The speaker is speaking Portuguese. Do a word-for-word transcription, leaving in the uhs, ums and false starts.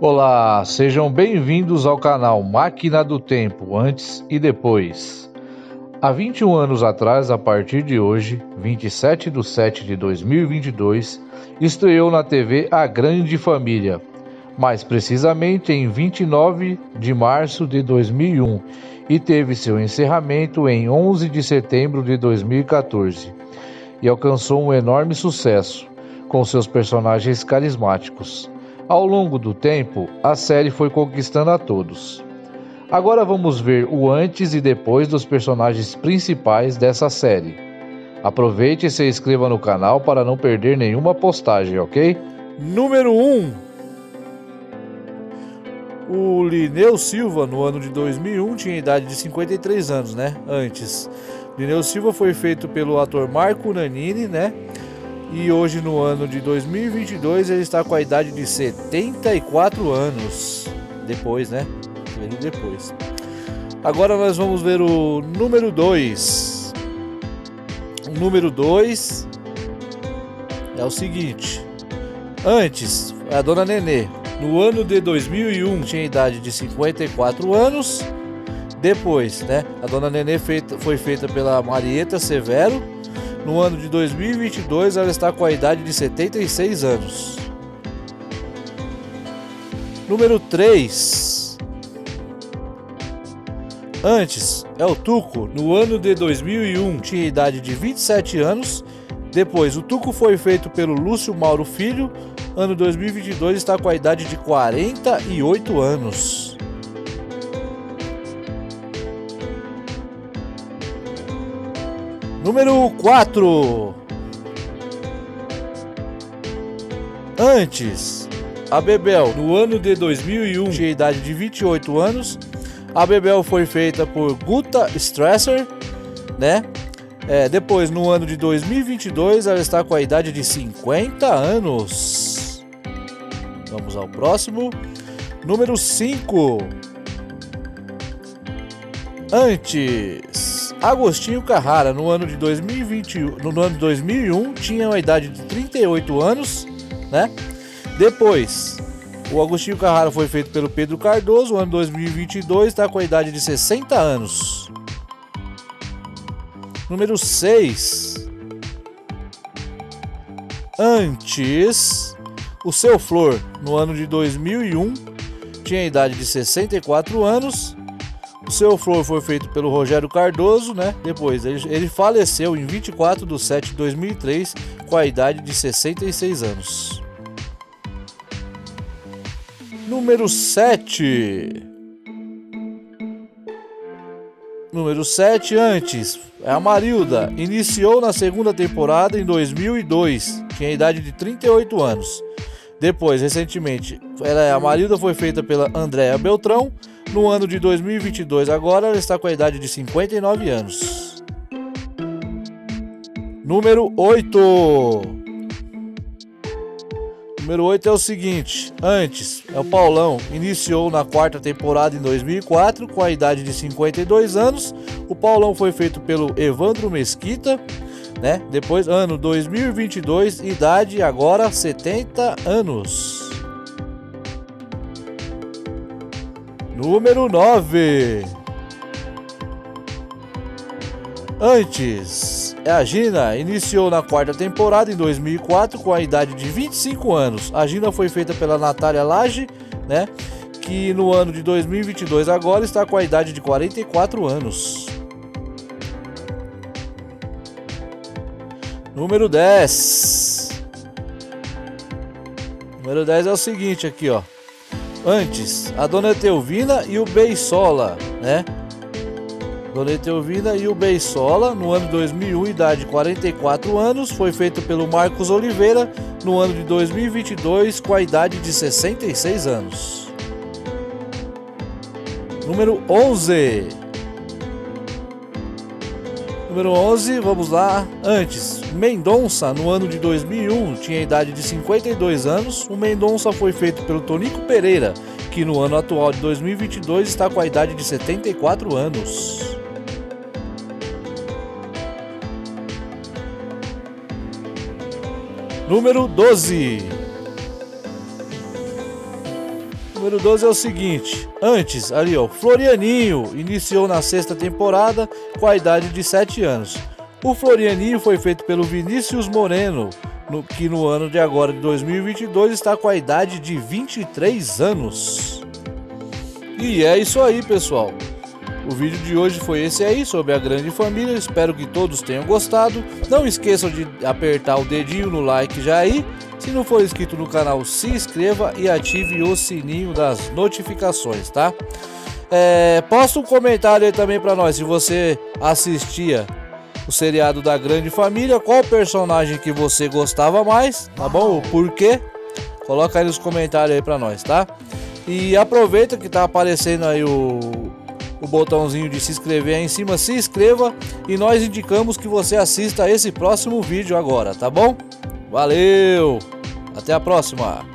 Olá, sejam bem-vindos ao canal Máquina do Tempo, antes e depois. Há vinte e um anos atrás, a partir de hoje, vinte e sete de sete de dois mil e vinte e dois, estreou na T V A Grande Família, mais precisamente em vinte e nove de março de dois mil e um, e teve seu encerramento em onze de setembro de dois mil e quatorze, e alcançou um enorme sucesso, com seus personagens carismáticos. Ao longo do tempo, a série foi conquistando a todos. Agora vamos ver o antes e depois dos personagens principais dessa série. Aproveite e se inscreva no canal para não perder nenhuma postagem, ok? Número um. O Lineu Silva, no ano de dois mil e um, tinha idade de cinquenta e três anos, né? Antes. Lineu Silva foi feito pelo ator Marco Nanini, né? E hoje, no ano de dois mil e vinte e dois, ele está com a idade de setenta e quatro anos. Depois, né? Depois. Agora nós vamos ver o número dois. O número dois é o seguinte. Antes, a dona Nenê, no ano de dois mil e um, tinha idade de cinquenta e quatro anos. Depois, né? A dona Nenê feita, foi feita pela Marieta Severo. No ano de dois mil e vinte e dois, ela está com a idade de setenta e seis anos. Número três. Antes, é o Tuco. No ano de dois mil e um, tinha idade de vinte e sete anos. Depois, o Tuco foi feito pelo Lúcio Mauro Filho. Ano dois mil e vinte e dois, está com a idade de quarenta e oito anos. Número quatro. Antes, a Bebel, no ano de dois mil e um, tinha idade de vinte e oito anos. A Bebel foi feita por Guta Stresser, né? É, depois, no ano de dois mil e vinte e dois, ela está com a idade de cinquenta anos. Vamos ao próximo. Número cinco. Antes, Agostinho Carrara, no ano de dois mil e vinte, no ano de dois mil e um, tinha uma idade de trinta e oito anos, né? Depois, o Agostinho Carrara foi feito pelo Pedro Cardoso, no ano dois mil e vinte e dois, está com a idade de sessenta anos. Número seis. Antes, o Seu Flor, no ano de dois mil e um, tinha a idade de sessenta e quatro anos. O Seu Flor foi feito pelo Rogério Cardoso, né? Depois, ele, ele faleceu em vinte e quatro de sete de dois mil e três, com a idade de sessenta e seis anos. Número sete. Número sete, antes, é a Marilda. Iniciou na segunda temporada em dois mil e dois, tinha a idade de trinta e oito anos. Depois, recentemente, ela, a Marilda foi feita pela Andréa Beltrão. No ano de dois mil e vinte e dois, agora, ela está com a idade de cinquenta e nove anos. Número oito. Número oito é o seguinte. Antes, é o Paulão. Iniciou na quarta temporada em dois mil e quatro, com a idade de cinquenta e dois anos. O Paulão foi feito pelo Evandro Mesquita, né? Depois, ano dois mil e vinte e dois, idade agora setenta anos. Número nove. Antes, é a Gina. Iniciou na quarta temporada em dois mil e quatro com a idade de vinte e cinco anos. A Gina foi feita pela Natália Lage, né? Que no ano de dois mil e vinte e dois agora está com a idade de quarenta e quatro anos. Número dez. Número dez é o seguinte aqui, ó. Antes, a dona Etelvina e o Beiçola, né? Dona Etelvina e o Beiçola, no ano dois mil e um, idade quarenta e quatro anos, foi feito pelo Marcos Oliveira, no ano de dois mil e vinte e dois, com a idade de sessenta e seis anos. Número onze. Número onze, vamos lá. Antes, Mendonça, no ano de dois mil e um, tinha a idade de cinquenta e dois anos. O Mendonça foi feito pelo Tonico Pereira, que no ano atual de dois mil e vinte e dois está com a idade de setenta e quatro anos. Número doze. número doze é o seguinte. Antes, ali ó, Florianinho iniciou na sexta temporada com a idade de sete anos. O Florianinho foi feito pelo Vinícius Moreno, no, que no ano de agora de dois mil e vinte e dois está com a idade de vinte e três anos. E é isso aí, pessoal. O vídeo de hoje foi esse aí, sobre A Grande Família. Espero que todos tenham gostado. Não esqueçam de apertar o dedinho no like já aí. Se não for inscrito no canal, se inscreva e ative o sininho das notificações, tá? É, posta um comentário aí também pra nós, se você assistia o seriado da Grande Família, qual personagem que você gostava mais, tá bom? O porquê? Coloca aí nos comentários aí pra nós, tá? E aproveita que tá aparecendo aí o... o botãozinho de se inscrever aí em cima, se inscreva, e nós indicamos que você assista esse próximo vídeo agora, tá bom? Valeu! Até a próxima!